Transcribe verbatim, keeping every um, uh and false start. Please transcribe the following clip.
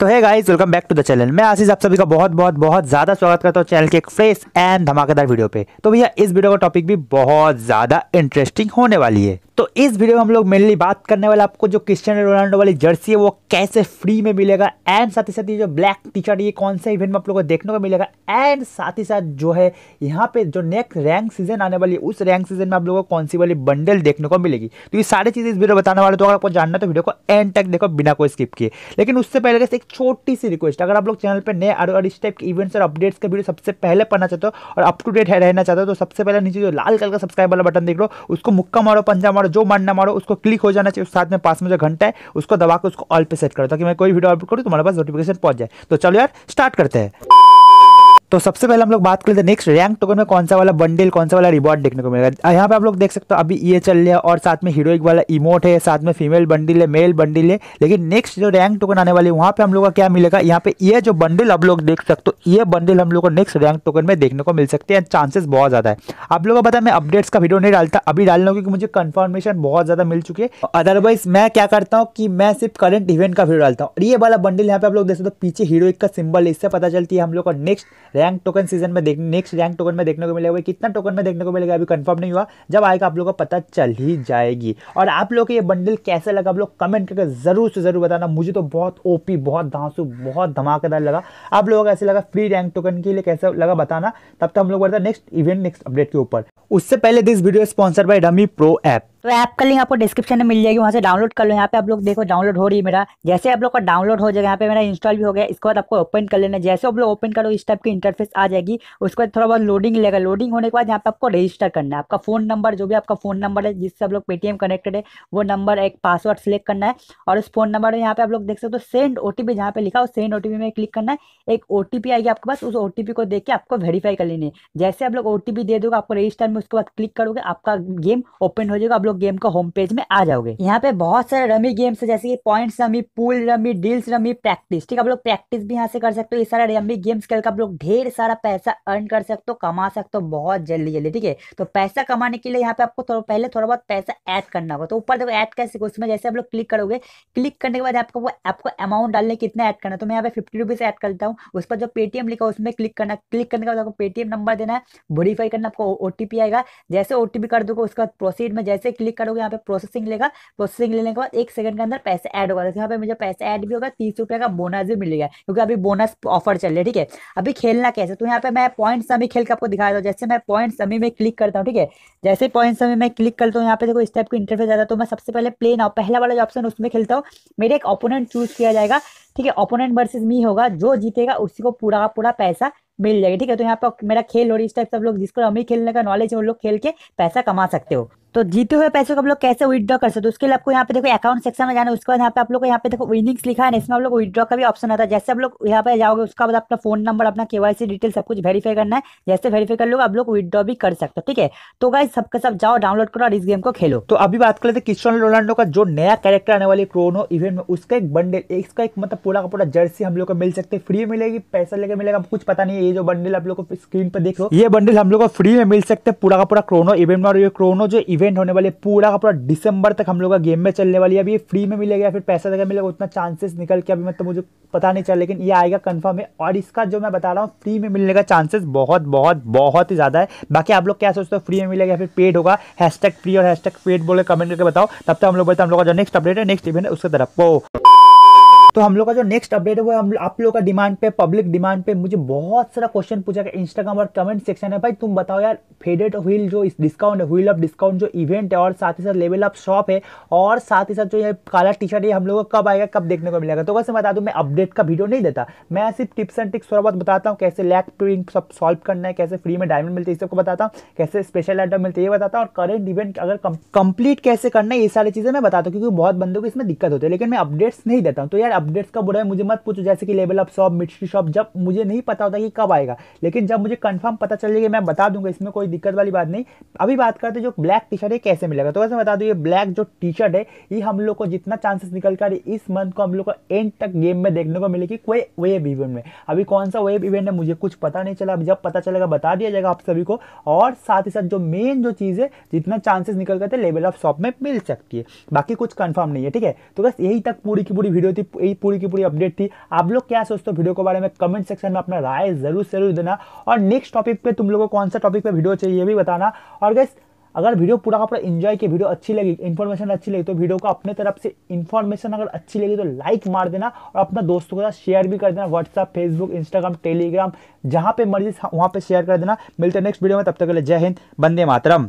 तो hey guys, welcome back to the channel. मैं आशीष, आप सभी का बहुत बहुत बहुत ज़्यादा स्वागत करता हूँ चैनल के एक फ्रेश एंड धमाकेदार वीडियो पे। तो भैया इस वीडियो का टॉपिक भी बहुत ज़्यादा इंटरेस्टिंग होने वाली है। तो इस वीडियो में हम लोग मेनली बात करने वाले आपको जो क्रिस्टियन रोनाल्डो वाली जर्सी है वो कैसे फ्री में मिलेगा, एंड साथ ही साथ ये जो ब्लैक टी शर्ट ये कौन से इवेंट में आप लोगों को देखने को मिलेगा, एंड साथ ही साथ जो है यहाँ पे जो नेक्स्ट रैंक सीजन आने वाली है उस रैंक सीजन में आप लोगों को कौन सी वाली बंडल देखने को मिलेगी। तो ये सारी चीज़ें इस वीडियो बताने वाले। तो अगर आपको जानना तो वीडियो को एंड तक देखो बिना कोई स्किप किए। लेकिन उससे पहले एक छोटी सी रिक्वेस्ट, अगर आप लोग चैनल पर नए और इस टाइप के इवेंट्स और अपडेट्स का वीडियो सबसे पहले पढ़ना चाहते हो और अप टू डेट रहना चाहते हो तो सबसे पहले नीचे जो लाल कलर का सब्सक्राइब वाला बटन देख लो, उसको मुक्का मारो, पंजा मारो, जो मारना मारो, उसको क्लिक हो जाना चाहिए। उस साथ में पास में जो घंटा है उसको दबा के उसको ऑल पे सेट करो ताकि मैं कोई वीडियो अपलोड करूँ तुम्हारे पास नोटिफिकेशन पहुंच जाए। तो चलो यार स्टार्ट करते हैं। तो सबसे पहले हम लोग बात कर लेते हैं नेक्स्ट रैंक टोकन में कौन सा वाला बंडल, कौन सा वाला रिवॉर्ड देखने को मिलेगा। यहाँ पे आप लोग देख सकते हो अभी ये चल रहा है और साथ में हीरोइक वाला इमोट है, साथ में फीमेल बंडल है, मेल बंडल है। लेकिन नेक्स्ट जो रैंक टोकन आने वाली है वहाँ पे हम लोग का क्या मिलेगा, यहाँ पे ये जो बंडल आप लोग देख सकते हो ये बंडल हम लोग को नेक्स्ट रैंक टोकन में देखने को मिल सकते हैं। चांसेस बहुत ज़्यादा है। आप लोगों को पता है मैं अपडेट्स का वीडियो नहीं डालता, अभी डालना क्योंकि मुझे कन्फर्मेशन बहुत ज़्यादा मिल चुकी है। अदरवाइज मैं क्या करता हूँ कि मैं सिर्फ करंट इवेंट का वीडियो डालता हूँ। ये वाला बंडल यहाँ पे आप लोग देख सकते हो पीछे हीरोइक का सिंबल, इससे पता चलती है हम लोग को नेक्स्ट रैंक टोकन सीजन में देखने नेक्स्ट रैंक टोकन में देखने को मिलेगा। कितना टोकन में देखने को मिलेगा अभी कंफर्म नहीं हुआ, जब आएगा आप लोगों को पता चल ही जाएगी। और आप लोग ये बंडल कैसा लगा आप लोग कमेंट करके जरूर से जरूर बताना। मुझे तो बहुत ओपी, बहुत धांसू, बहुत धमाकेदार लगा। आप लोगों को ऐसे लगा फ्री रैंक टोकन के लिए कैसा लगा बताना। तब तक हम लोग बढ़ते हैं नेक्स्ट इवेंट नेक्स्ट अपडेट के ऊपर। उससे पहले this video sponsored by rummy pro app. तो ऐप का लिंक आपको डिस्क्रिप्शन में मिल जाएगी, वहाँ से डाउनलोड कर लो। यहाँ पे आप लोग देखो डाउनलोड हो रही है मेरा। जैसे आप लोग का डाउनलोड हो जाएगा, यहाँ पे मेरा इंस्टॉल भी हो गया, इसके बाद आपको ओपन कर लेना। जैसे आप लोग ओपन करो इस टाइप की इंटरफेस आ जाएगी। उसके बाद थोड़ा बहुत लोडिंग लेगा। लोडिंग होने के बाद यहाँ पे आपको रजिस्टर करना है। आपका फोन नंबर, जो भी आपका फोन नंबर है जिससे आप लोग पेटीएम कनेक्टेड है, वो नंबर एक पासवर्ड सेलेक्ट करना है और उस फोन नंबर में यहाँ पे आप लोग देख सकते हो सेंड ओटीपी जहाँ पे लिखा हो सेंड ओटीपी में क्लिक करना है। एक ओटीपी आएगी आपके पास, उस ओटीपी को देख के आपको वेरीफाई कर लेनी है। जैसे आप लोग ओटीपी दे दोगे आपको रजिस्टर में, उसके बाद क्लिक करोगे आपका गेम ओपन हो जाएगा। आप लोग गेम का होम पेज में आ जाओगे। यहाँ पे बहुत सारे रमी गेम्स है जैसे कि points rummy, pool rummy, deals rummy, practice. ठीक है, आप लोग प्रैक्टिस भी यहाँ से कर सकते हो। ये सारा रमी गेम्स खेल कर आप लोग ढेर सारा पैसा अर्न कर सकते हो, कमा सकते हो बहुत जल्दी जल्दी। ठीक है, तो पैसा कमाने के लिए यहाँ पे आपको थोड़ा पहले थोड़ा बहुत पैसा ऐड करना होगा। तो ऊपर देखो ऐड कैसे, उसमें जैसे आप लोग क्लिक करोगे, क्लिक करने के बाद आपको वो आपको अमाउंट डालने कितना ऐड करना है। तो मैं यहाँ पे फिफ्टी रुपीज ऐड करता हूँ। उस पर जो पेटीएम लिखा उसमें क्लिक करना। क्लिक करने के बाद आपको पेटीएम नंबर देना है, वेरीफाई करना, आपको ओटीपी आएगा। जैसे ओटीपी कर दोगे उसके बाद प्रोसीड में जैसे क्लिक करोगे यहाँ पे प्रोसेसिंग लेगा। प्रोसेसिंग लेने के बाद एक सेकंड के अंदर पैसा ऐड होगा। यहाँ पे मुझे पैसा ऐड भी होगा, तीस रुपये का बोनस भी मिलेगा क्योंकि अभी बोनस ऑफर चल रही है। ठीक है, अभी खेलना कैसे, तो यहाँ पे मैं पॉइंट समी खेल के आपको दिखा देता हूँ। जैसे मैं पॉइंट समी में क्लिक करता हूँ, ठीक है, जैसे पॉइंट समी में क्लिक करता हूँ यहाँ पे देखो इस टाइप का इंटरफेस आता है। तो मैं सबसे पहले प्ले नाउ पहला वाला जो ऑप्शन उसमें खेलता हूँ। मेरे एक ओपोनेंट चूज किया जाएगा, ठीक है, ओपोनेंट वर्सेज मी होगा। जो जीतेगा उसी को पूरा पूरा पैसा मिल जाएगा। ठीक है, तो यहाँ पे मेरा खेल हो रही है इस टाइप। सब लोग जिसको रमी खेलने का नॉलेज है वो लोग खेल के पैसा कमा सकते हो। तो जीते हुए पैसे को आप लोग कैसे विथड्रॉ कर सकते हो, तो उसके लिए आपको यहाँ पे देखो अकाउंट सेक्शन में जाना है। उसके बाद यहाँ पे आप लोग यहाँ पे देखो विनिंग्स लिखा है, इसमें आप लोग विथड्रॉ का भी ऑप्शन आता है। जैसे आप लोग यहाँ पे जाओगे उसका बाद अपना फोन नंबर, अपना केवाईसी डिटेल सब कुछ वेरीफाई करना है। जैसे वेरीफाई कर लोगे आप लोग विथड्रॉ भी कर सकते हो। ठीक है, तो गाइस सबके सब जाओ डाउनलोड करो और इस गेम को खेलो। तो अभी बात कर लेते हैं क्रिस्टियानो रोनाल्डो का जो नया कैरेक्टर आने वाली क्रोनो इवेंट में, उसका एक बंडल, इसका एक मतलब पूरा का पूरा जर्सी हम लोग को मिल सकती है। फ्री मिलेगी, पैसा लेके मिलेगा, कुछ पता नहीं है। ये जो बंडल आप लोग को स्क्रीन पर देख लो, ये बंडल हम लोग को फ्री में मिल सकते हैं पूरा का पूरा क्रोनो इवेंट में। और ये क्रोनो जो इवेंट होने वाले पूरा का पूरा दिसंबर तक हम लोग का गेम में चलने वाली है। अभी ये फ्री में मिलेगा या फिर पैसा देकर मिलेगा उतना चांसेस निकल के अभी मतलब तो मुझे पता नहीं चला, लेकिन ये आएगा कंफर्म है। और इसका जो मैं बता रहा हूँ फ्री में मिलने का चांसेस बहुत बहुत बहुत ही ज़्यादा है। बाकी आप लोग क्या सोचते हो, फ्री में मिलेगा या फिर पेड होगा? हैशटैग फ्री और हैशटैग पेड बोले कमेंट करके बताओ। तब तक हम लोग बताते हैं हम लोग का जो नेक्स्ट अपडेट है नेक्स्ट इवेंट है उसकी तरफ को। तो हम लोग का जो नेक्स्ट अपडेट है वो हम आप लोगों का डिमांड पे, पब्लिक डिमांड पे मुझे बहुत सारा क्वेश्चन पूछा गया इंस्टाग्राम और कमेंट सेक्शन में। भाई तुम बताओ यार, फेडेड व्हील जो इस डिस्काउंट है, व्हील ऑफ डिस्काउंट जो इवेंट है और साथ ही साथ लेवल अप शॉप है और साथ ही साथ जो ये काला टी शर्ट ये हम लोगों को कब आएगा, कब देखने को मिलेगा? तो वैसे बता दूँ मैं अपडेट का वीडियो नहीं देता, मैं सिर्फ टिप्स एंड ट्रिक्स थोड़ा बहुत बताता हूँ। कैसे लैग पिंग सब सॉल्व करना है, कैसे फ्री में डायमंड मिलते हैं सबको बताता हूँ, कैसे स्पेशल आइटम मिलते हैं ये बताता हूँ, और करेंट इवेंट अगर कंप्लीट कैसे करना है ये सारी चीज़ें मैं बताता हूँ क्योंकि बहुत बंदों को इसमें दिक्कत होती है। लेकिन मैं अपडेट्स नहीं देता हूँ, तो यार अपडेट्स का बुरा है मुझे मत पूछो। जैसे कि level up shop, mystery shop, जब मुझे नहीं पता होता कि कब आएगा, लेकिन जब मुझे कंफर्म पता चलेगा मैं बता दूंगा, इसमें कोई दिक्कत वाली बात नहीं। अभी बात करते हैं जो ब्लैक टी शर्ट है कैसे मिलेगा। तो वैसे बता दूं ये ब्लैक जो टी शर्ट है ये हम लोग को जितना चांसेस निकल कर इस मंथ को हम लोग को एंड तक गेम में देखने को मिलेगी कोई वेब इवेंट में। अभी कौन सा वेब इवेंट है मुझे कुछ पता नहीं चला, अभी जब पता चलेगा बता दिया जाएगा आप सभी को। और साथ ही साथ जो मेन जो चीज़ है जितना चांसेस निकल करते लेवल अप शॉप में मिल सकती है, बाकी कुछ कन्फर्म नहीं है। ठीक है, तो बस यही तक पूरी की पूरी वीडियो थी, पूरी की पूरी अपडेट थी। आप लोग क्या सोचते हो वीडियो के बारे में, कमेंट सेक्शन में अपना राय जरूर जरूर देना। और नेक्स्ट टॉपिक पे तुम लोगों को कौन सा टॉपिक पे वीडियो चाहिए भी बताना। और गाइस अगर वीडियो पूरा का पूरा एंजॉय की, वीडियो अच्छी लगी, इन्फॉर्मेशन अच्छी लगी तो वीडियो को अपने तरफ से इन्फॉर्मेशन अगर अच्छी लगी तो लाइक मार देना और अपना दोस्तों के साथ शेयर भी कर देना। व्हाट्सएप, फेसबुक, इंस्टाग्राम, टेलीग्राम जहाँ पे मर्जी वहाँ पे शेयर कर देना। मिलते हैं नेक्स्ट वीडियो में, तब तक के लिए जय हिंद, वंदे मातरम।